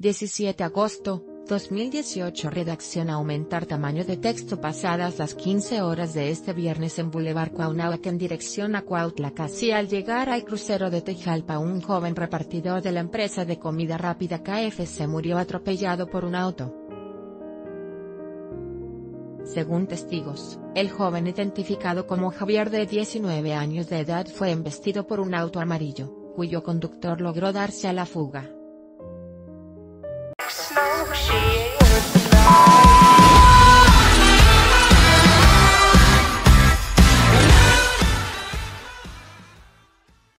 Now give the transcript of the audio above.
17 de agosto, 2018. Redacción: aumentar tamaño de texto pasadas las 15 horas de este viernes en Boulevard Cuauhnáhuac en dirección a Cuautla. Casi al llegar al crucero de Tejalpa, un joven repartidor de la empresa de comida rápida KFC murió atropellado por un auto. Según testigos, el joven identificado como Javier, de 19 años de edad, fue embestido por un auto amarillo, cuyo conductor logró darse a la fuga.